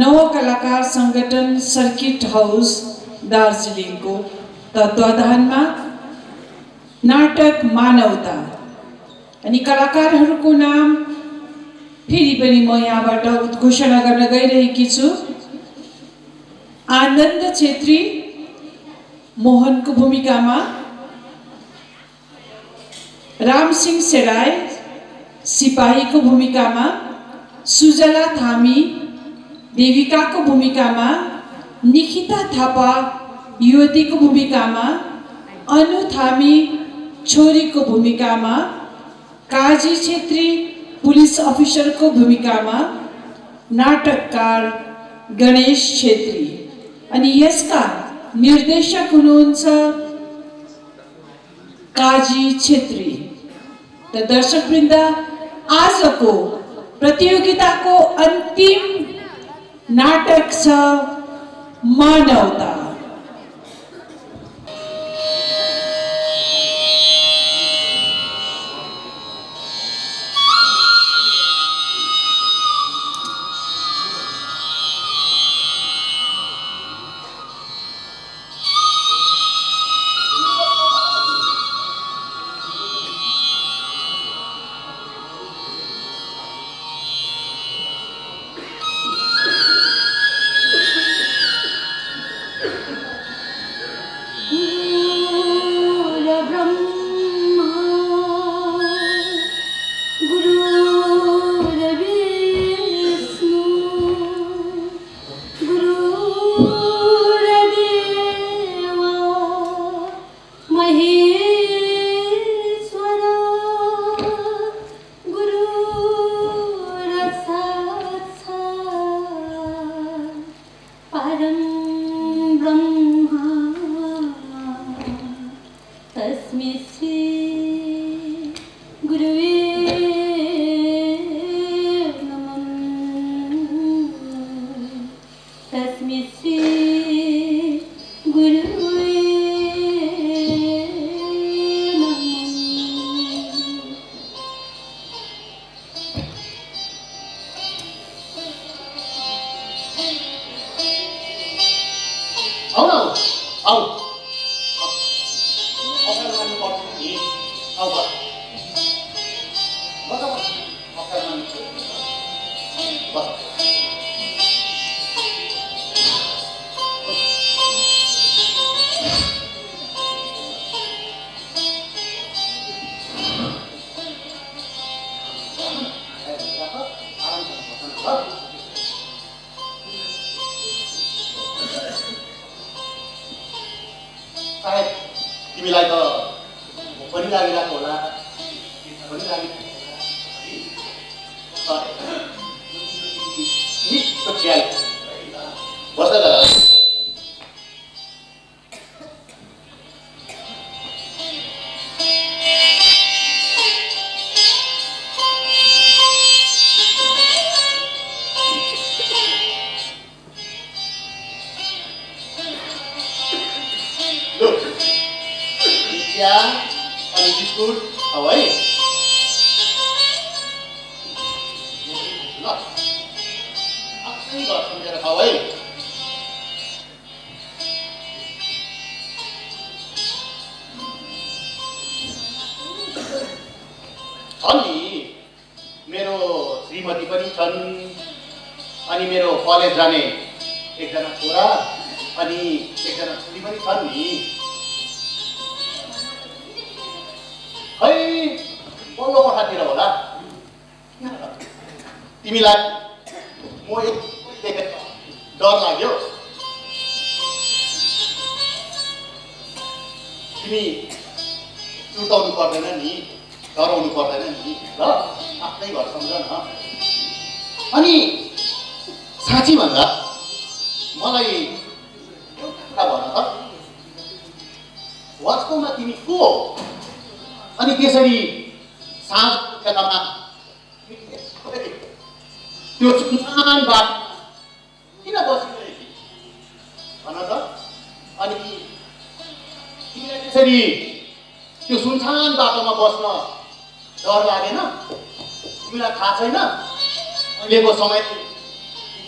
नव कलाकार संगठन सर्किट हाउस दार्जिलिङ को तत्वाधान में नाटक मानवता अनि कलाकारहरुको नाम फेरि पनि म यहाँबाट उद्घोषणा गर्न गइरहेकी छु। आनन्द छेत्री मोहन को भूमिका में, राम सिंह सेराय सिपाही को भूमिका में, सुजला थामी देविका को भूमिका में, निकिता थापा युवती को भूमिका में, अनु थामी छोरी को भूमिका में, काजी छेत्री पुलिस अफिसर को भूमिका में, नाटककार गणेश छेत्री अनि यसका निर्देशक हुनुहुन्छ काजी छेत्री। त दर्शकवृन्द, आजको प्रतियोगिताको अन्तिम नाटक छ मानवता।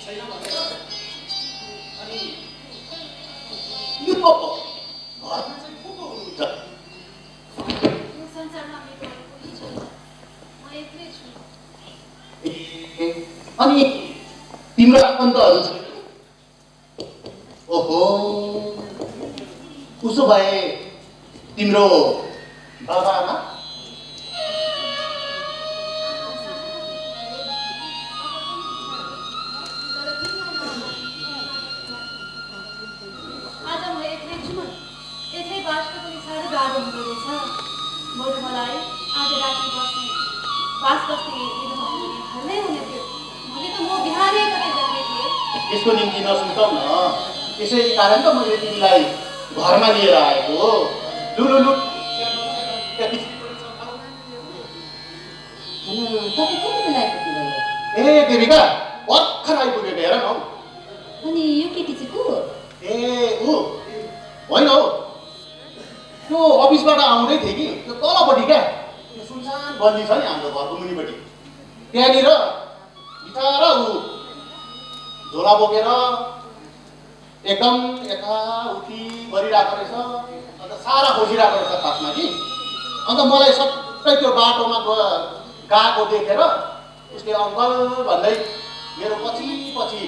छैन भनेर अनि नुपप घरमा चाहिँ को को हुनुहुन्छ? यो संसारमा मेरो कोही छैन, म एक्लै छु। अनि तिम्रो आफन्तहरु छैन? ओहो, उसो भए तिम्रो बाबा आमा? यसको निम्ति नसुन्तौ न, त्यसै कारण त मैले तिमीलाई घरमा लिएर आएको हो। लुलु लु ए देविका, भर्खर आइपुगेको हेर न हौ। अनि यो केटी चाहिँ को हो? ए ऊ होइन हौ, त्यो अफिसबाट आउँदै थिएँ कि त्यो तलपट्टि क्या सुनसान बन्दी छ नि हाम्रो घरको मुनिपट्टि, त्यहाँनिर बिचरा ऊ झोला बोकेर एकदम यताउति गरिरहेको रहेछ, अन्त सारा खोजिरहेको रहेछ खासमा कि। अन्त मलाई सबै त्यो बाटोमा गएको देखेर उसले अङ्कल भन्दै मेरो पछि पछि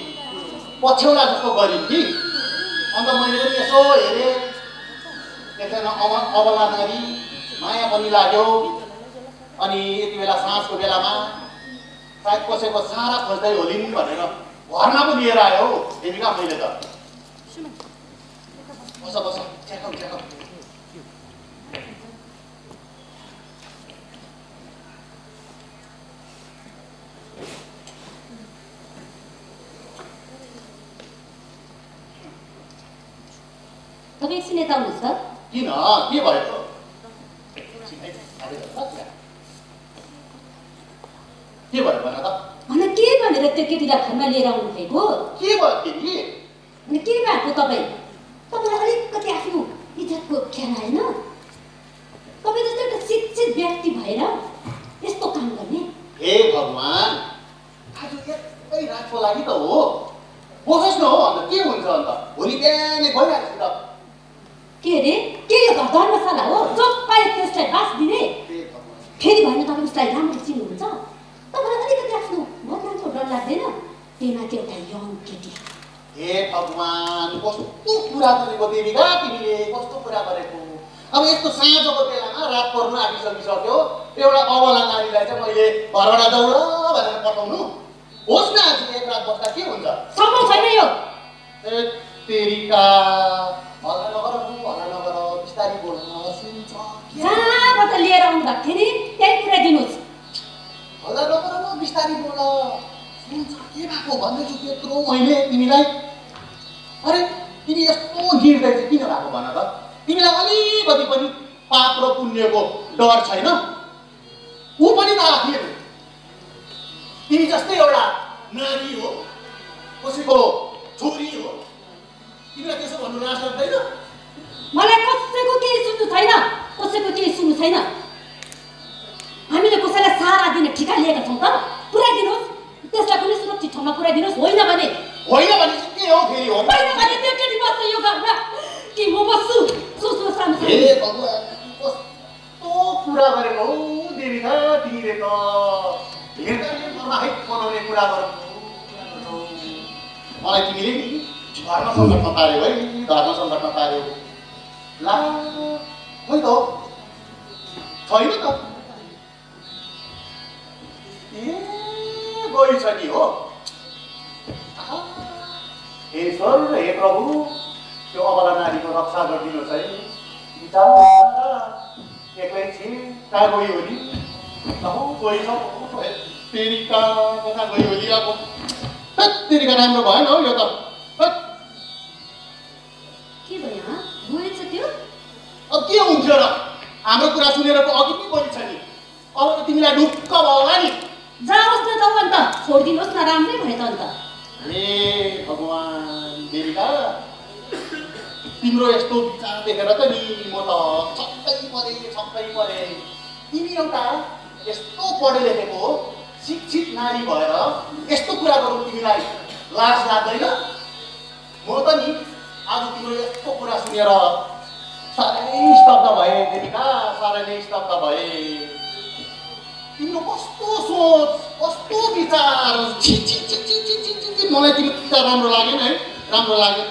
पछ्यौला जस्तो गरिन् कि। अन्त मैले पनि यसो हेरेँ, एकजना अबला नारी, माया पनि लाग्यो। अनि यति बेला साँझको बेलामा सायद कसैको सारा खोज्दै होलिन् भनेर घरमा पनि लिएर आयो हौ देविका मैले त। बस बस, च्याकौ च्याकौ। तपाईँ एकछिन यता आउनुहोस् त। किन, के भयो त? के भयो भन त? भन के भनेर त्यो केटीलाई घरमा लिएर आउनु भएको? के भयो केटी? अनि के भएको तपाईँ? तपाईँलाई अलिकति आफ्नो इज्जतको ख्याल आएन? तपाईँ जस्तो एउटा शिक्षित व्यक्ति भएर यस्तो काम गर्ने? हे भगवान्, आज यस्तै रातको लागि त हो। बसोस् न हो, अन्त के हुन्छ अन्त? भोलि बिहानै गइरहेको छु त। के अरे? के यो घर धर्मशाला हो? जो पायो त्यसलाई बास दिने? फेरि भएन तपाईँ उसलाई राम्रो चिन्नुहुन्छ? तपाईँलाई अलिकति आफ्नो बदनामको डर लाग्दैन? त्यही माथि एउटा यङ केटी। हे भगवान्, कस्तो कुरा गरेको देविका तिमीले, कस्तो कुरा गरेको। अब यस्तो साँझको बेलामा रात पर्नु आँटिसकिसक्यो, एउटा अबला नारीलाई चाहिँ मैले घरबाट जाउँ भनेर पठाउनु होस् न? आज एक रात बस्दा के हुन्छ? सम्भव छैन यो। ए तेरिका, हल्ला नगर हल्ला नगर, बिस्तारै बोल, सुन्छ। जहाँबाट लिएर आउनु भएको थियो नि त्यही पुऱ्याइदिनुहोस्। हल्ला नगर न, बिस्तारै बोल, सुन्छ। के भएको भन्दैछु त्यत्रो मैले तिमीलाई? अरे तिमी यस्तो गिर्दै चाहिँ किन भएको भन त? तिमीलाई अलिकति पनि पाप र पुण्यको डर छैन? ऊ पनि त आखिर तिमी जस्तै एउटा नारी हो, कसैको छोरी हो, तिमीलाई त्यसो भन्नु नाश लाग्दैन? मलाई कसैको केही सुन्नु छैन, कसैको केही सुन्नु छैन। हामीले कसैलाई सारा दिन ठिका लिएका छौँ त, पुऱ्याइदिनुहोस्। त्यसलाई कुनै सुरक्षित ठाउँमा पुऱ्याइदिनुहोस्। होइन भने? होइन भने चाहिँ के हो फेरि? होइन भने त्यो केटी बस्छ यो घरमा कि म बस्छु? सोच्नु सामु। ए भगवान्, कस्तो कुरा गरेको हौ देविका तिमीले त। हेर्दा बनाउने कुरा गर्नु। मलाई तिमीले नि धर्म सङ्कटमा पार्यो है, धर्म सङ्कटमा पार्यो। ला खोइ त छैन त। ए गइछ नि हो। हे सर, हे प्रभु, त्यो अबला नारीको रक्षा गरिदिनुहोस् है। विचार एक्लै छिन्, कहाँ गयो हो नि? गइछ तेरिका, कता गयो नि? अब तेरिका राम्रो भएन हौ यो त। के भयो? हा गएछ त्यो? अब के हुन्छ र? हाम्रो कुरा सुनेर त अघि पनि बोलिन्छ नि। अब त तिमीलाई ढुक्क भयो होला नि। जाओस् न जाऊ, अन्त छोडिदिनुहोस् न, राम्रै भयो त अन्त। हे भगवान्, देविका तिम्रो यस्तो विचार देखेर त नि म त छक्कै परे। तिमी एउटा यस्तो पढे लेखेको शिक्षित नारी भएर यस्तो कुरा गर्नु तिमीलाई लाज लाग्दैन म त नि आज तिम्रो यस्तो कुरा सुनेर सारै स्तब्ध भए देविका सारै नै स्तब्ध भए तिम्रो कस्तो सोच कस्तो विचार छि छि छि छि छि मलाई तिम्रो विचार राम्रो लागेन है राम्रो लागेन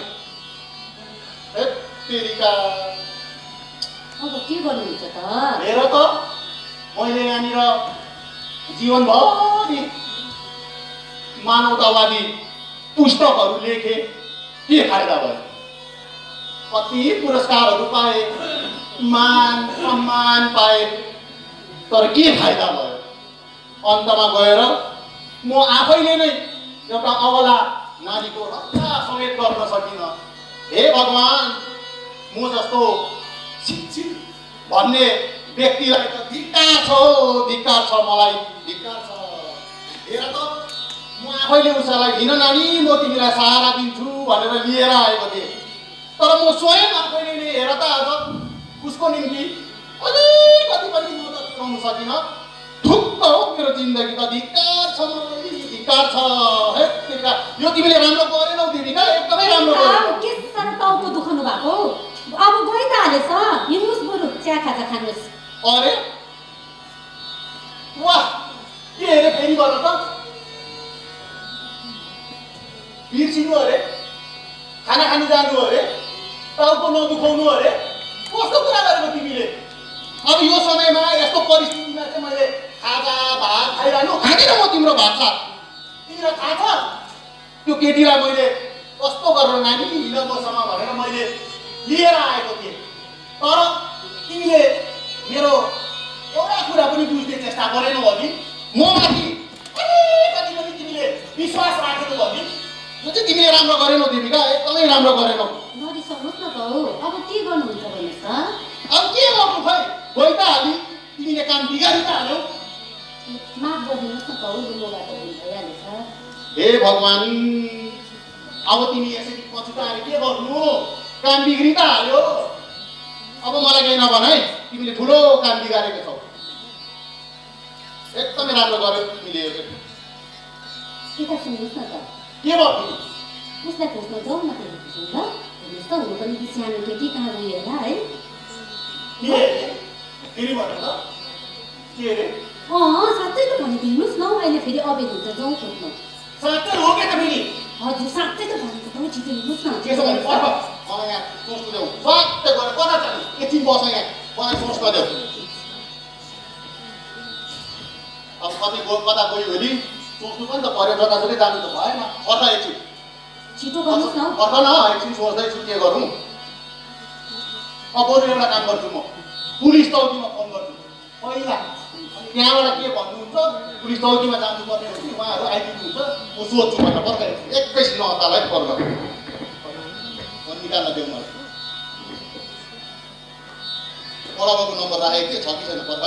हे देविका अब के गर्नुहुन्छ त मेरो त मैले यानी र जीवन भरि मानवतावादी पुस्तकहरु लेखे के फाइदा भयो कति पुरस्कारहरु पाए मान सम्मान पाए तर के फाइदा भयो अन्तमा गएर म आफैले नै एउटा अबला नारीको रक्षा समेत गर्न सकिन हे भगवान म जस्तो शिक्षित भन्ने व्यक्तिलाई त धिक्कार छ मलाई धिक्कार छ हेर त म आफैले उसलाई हिन नानी म तिमीलाई सहारा दिन्छु भनेर लिएर आएको थिएँ तर म स्वयं आफैले नै हेर त आज उसको निम्ति अलिकति पनि म त चुनाउन सकिन ठुक्क हो मेरो जिन्दगी त धिक्कार छ मलाई धिक्कार छ हे धिक्कार यो तिमीले राम्रो गरेनौ दिदीका एकदमै राम्रो गरेनौ के साह्रो टाउको दुखाउनु भएको अब गइ त हालेछ हिँड्नुस् बरु चिया खाजा खानुस् अरे वाह के हेरे फेरि गर्न त बिर्सिनु अरे खाना खानु जानु अरे टाउको नदुखाउनु अरे कस्तो कुरा गरेको तिमीले अब यो समयमा यस्तो परिस्थितिमा चाहिँ मैले खाजा भात खाइरहनु खाँदिन म तिम्रो भात छ तिम्रो थाहा छ त्यो केटीलाई मैले कस्तो गरेर नानी हिँड मसँग भनेर मैले लिएर आएको थिएँ तर तिमीले मेरो एउटा कुरा पनि बुझ्ने चेष्टा गरेनौ भने म माथि कति पनि तिमीले विश्वास राखेनौ भने यो चाहिँ तिमीले राम्रो गरेनौ देविका एकदमै राम्रो गरेनौ नरिसाउनुस् न त हो अब के गर्नुहुन्छ भने त अब के गर्नु खै गइ त हालि तिमीले काम बिगारि त हाल्यौ माफ गरिदिनुस् न त हो दुलोबाट हुन्छ यालेछ हे भगवान अब तिमी यसरी पछुताएर के गर्नु काम बिग्रि त हाल्यो अब मलाई केही नभन है तिमीले ठुलो काम बिगारेको छौ एकदमै राम्रो गर्यौ तिमीले यो के त सुन्नुस् न त के भयो उसलाई खोज्न जाऊ न त ल हेर्नुहोस् त ऊ पनि बिसानो केटी कहाँ गयो होला है के फेरि भन्नु त के रे अँ साँच्चै त भनिदिनुहोस् न हौ अहिले फेरि अबेर हुन्छ जाउँ खोज्न साँच्चै हो के त फेरि हजुर साँच्चै त भनेको त छिटो हिँड्नुहोस् न त्यसो भने पर्ख मलाई यहाँ सोच्नु देऊ स्वात्तै गएर कता जाने एकछिन बस यहाँ मलाई सोच गदेऊ अब कति गयो कता गयो भने सोच्नु पनि त पर्यो जतासुकै जानु त भएन पर्छ एकछिन छिटो गर्नुहोस् न पर्छ न एकछिन सोच्दैछु के गरौँ अब बरु एउटा काम गर्छु म पुलिस चौकीमा फोन गर्छु पहिला अनि त्यहाँबाट के भन्नुहुन्छ पुलिस चौकीमा जानुपर्ने हो कि उहाँहरू आइपुग्नुहुन्छ म सोध्छु भनेर पर्छ एकैछिन नतालाई पर्छ निकाल्न देऊ मलाई बडाबाको नम्बर राखेको थिएँ छ कि छैन पर्छ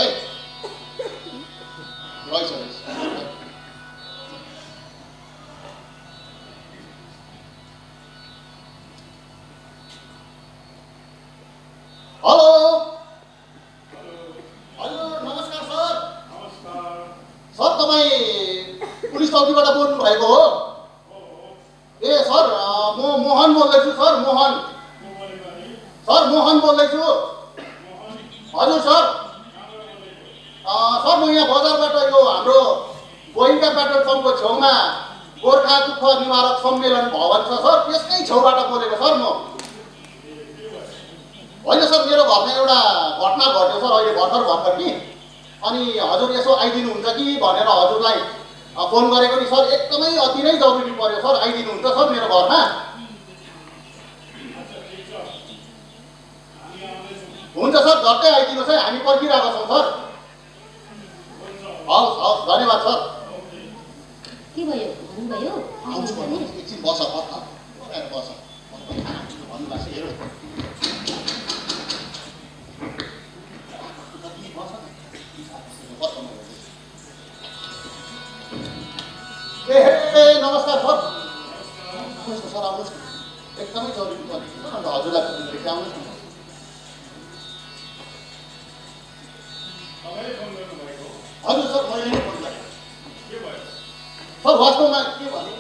है रहेछ हेलो हेलो नमस्कार सर नमस्कार सर तपाईँ पुलिस चौकीबाट बोल्नु भएको हो ए सर म मोहन बोल्दैछु सर मोहन बोल्दैछु हजुर सर सर म यहाँ बजारबाट यो हाम्रो गोइन्का पेट्रोल पम्पको छेउमा गोर्खा दुःख निवारक सम्मेलन भवन छ सर त्यसकै छेउबाट बोलेको सर म होइन सर मेरो घरमा एउटा घटना घट्यो सर अहिले भर्खर भर्खर कि अनि हजुर यसो आइदिनुहुन्छ कि भनेर हजुरलाई फोन गरेको नि सर एकदमै अति नै जरुरी पर्यो सर आइदिनुहुन्छ सर मेरो घरमा हुन्छ सर झट्टै आइदिनुहोस् है हामी पर्खिरहेको छौँ सर हवस् हवस् धन्यवाद सर के भयो भन्नुभयो एकछिन बस बस भन्नुभएको छ हेरौँ ए नमस्कार सर कस्तो सर आउनुहोस् एकदमै जरुरी पर्छ अन्त हजुरलाई आउनुहोस् न हजुर सर मैले फोन गरेँ के भयो सर वास्तवमा के भने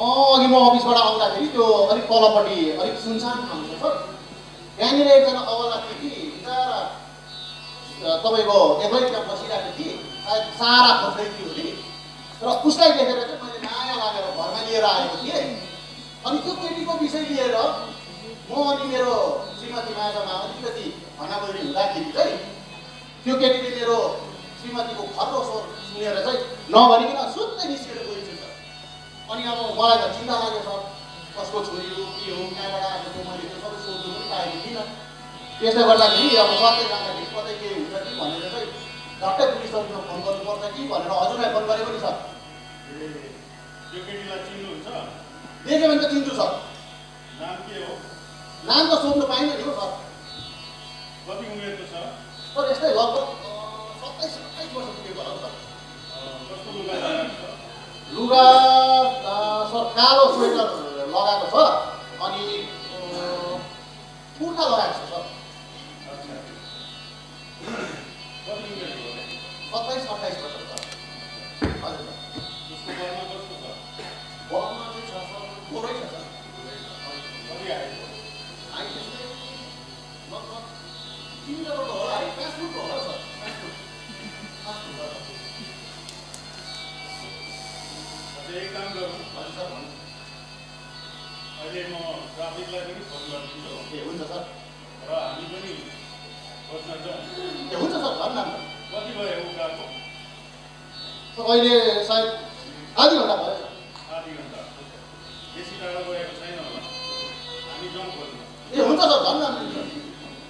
अघि म अफिसबाट आउँदाखेरि त्यो अलिक तलपट्टि अलिक सुनसान ठाउँ छ त्यहाँनिर एकजना अवला केटी बिचारा तपाईको एभरेजमा बसिरहेको थिए सायद सारा खोज्दै थियो नि र उसलाई देखेर चाहिँ मैले माया लागेर घरमा लिएर आएको थिएँ अनि त्यो केटीको विषय लिएर म अनि मेरो श्रीमती मायामा अलिकति भनाबोली हुँदाखेरि चाहिँ त्यो केटीले मेरो श्रीमतीको खर्रो स्वर सुनेर चाहिँ नभनिकन सुत्दै निस्केर गइन्छ अनि अब मलाई त चिन्ता लाग्यो सर कसको छोरी हो के हो कहाँबाट आएको हो मैले सबै सोध्नु पनि पाएको थिइनँ त्यसले गर्दाखेरि अब सत्य जाँदाखेरि कतै के हुन्छ कि भनेर चाहिँ झट्टै पुलिस चौकीमा फोन गर्नुपर्छ कि भनेर हजुरलाई फोन गरेको नि सर त्यो केटीलाई चिन्नुहुन्छ देख्यो भने त चिन्छु सर नाम के हो नाम त सोध्नु पाइनँ नि हो सर कति उमेरको छ सर यस्तै लगभग 27-28 वर्ष पुगेको होला सर कस्तो लुगा सर कालो स्वेटर लगाएको छ अनि कुर्ता लगाएको छ सर 27-28 वर्ष छ हजुर त्यसको घरमा कस्तो छ घरमा चाहिँ छ सर थोरै छ सर कति आएको आइसक्यो लगभग 3 वर्षको होला 5 वर्षको होला सर एक काम गर्नु भन्छ अहिले म ट्राफिकलाई पनि फोन गर्छु के हुन्छ सर र हामी पनि बस्न चाहन्छु के हुन्छ सर भन्नु कति भयो उकाको सर अहिले सायद आधी घण्टा भयो आधी घण्टा बेसी टाढो गएको छैन होला हामी जाउँ भन्नु ए हुन्छ सर भन्नु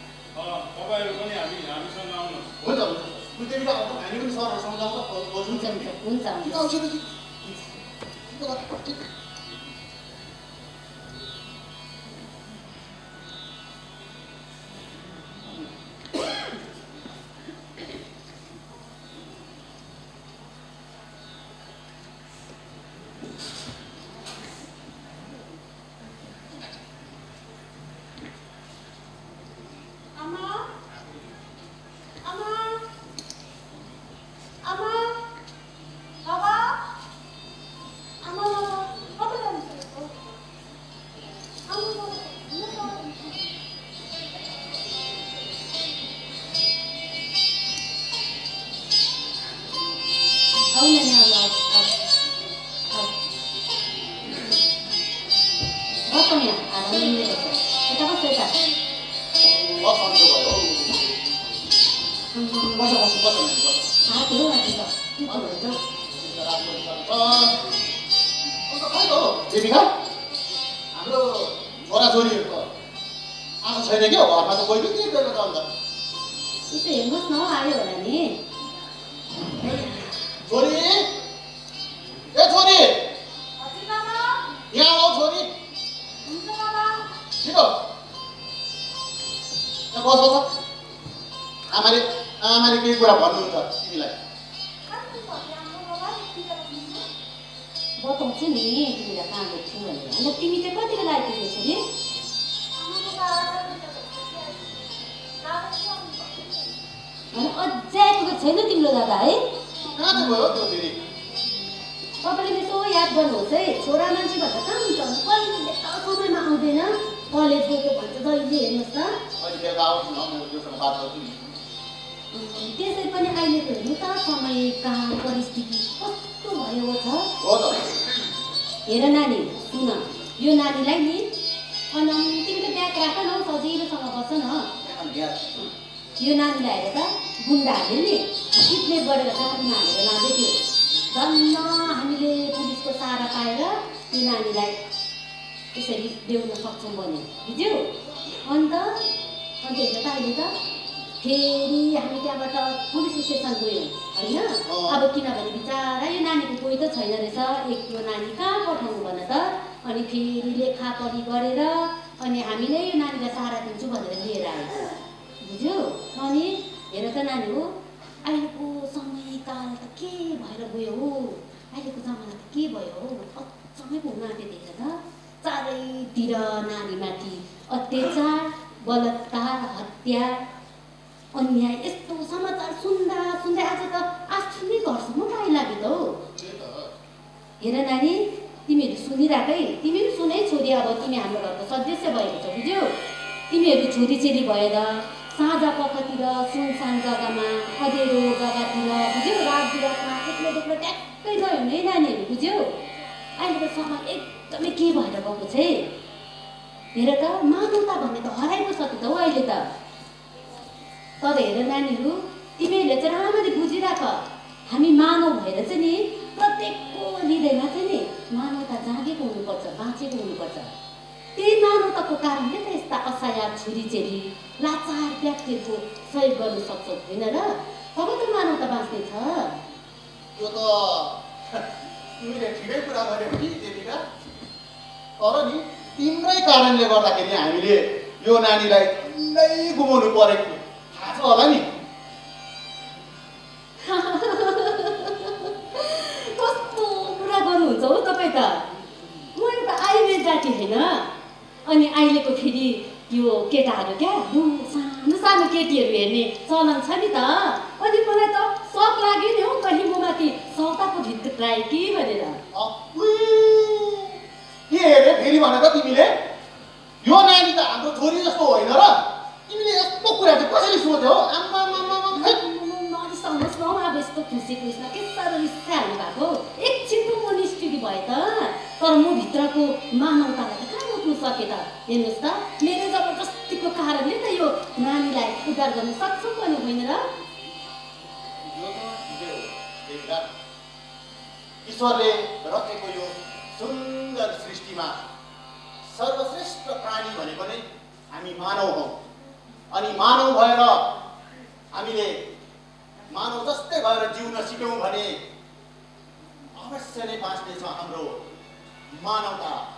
तपाईँहरू पनि हामीसँग आउनुहोस् हुन्छ हुन्छ सुतेबिता हामी पनि सरलाई सम्झाउँदा बोल्नु चाहिँ हुन्छ हुन्छ छोरीराकै तिमीहरु सुनै छोरी अब तिमी हाम्रो घरको सदस्य भएको छ बुझ्यौ तिमीहरु छोरी चेली भएर साझा पखतिर सुनसान जग्गामा अधेरो जग्गातिर बुझ्यौ रात बिरातमा एक्लै एक्लै ट्याक्कै गयो नि नानीहरु बुझ्यौ अहिले त समय एकदमै के भएर गएको छ हेर त मानवता भन्ने त हराएको छ त अहिले त तर हेर नानीहरु तिमीहरुले चाहिँ राम्ररी बुझिराख हामी मानव भएर चाहिँ नि प्रत्येकको हृदयमा चाहिँ नि मानवता जागेको हुनुपर्छ बाँचेको हुनुपर्छ त्यही मानवताको कारणले त यस्ता असहाय छोरीचेली लाचार व्यक्तिको सहयोग गर्न सक्छ हैन र तब त मानवता बाँच्ने छ यो त तिमीले ठिकै कुरा गरेको कि देवीका तर नि तिम्रै कारणले गर्दाखेरि हामीले यो नानीलाई नै गुमाउनु परेको थाहा छ होला नि अनि अहिलेको फेरि यो केटाहरु के सानो सानो केटीहरु हेर्ने चलन छ नि त अनि मलाई त शक लाग्यो नि हो कहीं म माथि सौताको भित्र आए कि भनेर के हेरे फेरि भनेको तिमीले यो नानी त हाम्रो छोरी जस्तो होइन र तिमीले यस्तो कुरा चाहिँ कसरी सोच्यौ आम्मा आम्मा नरिसाउनुस् न अब यस्तो खुसी खुसी के साह्रो रिस्सा हाल्नु भएको एकछिन म निस्किकी भए त तर म भित्रको मानवतालाई सकेता हेर्नुस् त मेरो जबरजस्तीको कारणले त यो नानीलाई उद्धार गर्न सक्छौ पनि होइन र ईश्वरले रचेको यो सुन्दर सृष्टिमा सर्वश्रेष्ठ प्राणी भनेको नै हामी मानव हौ अनि मानव भएर हामीले मानव जस्तै भएर जिउन सिक्यौं भने अवश्य नै बाँच्नेछ हाम्रो मानवता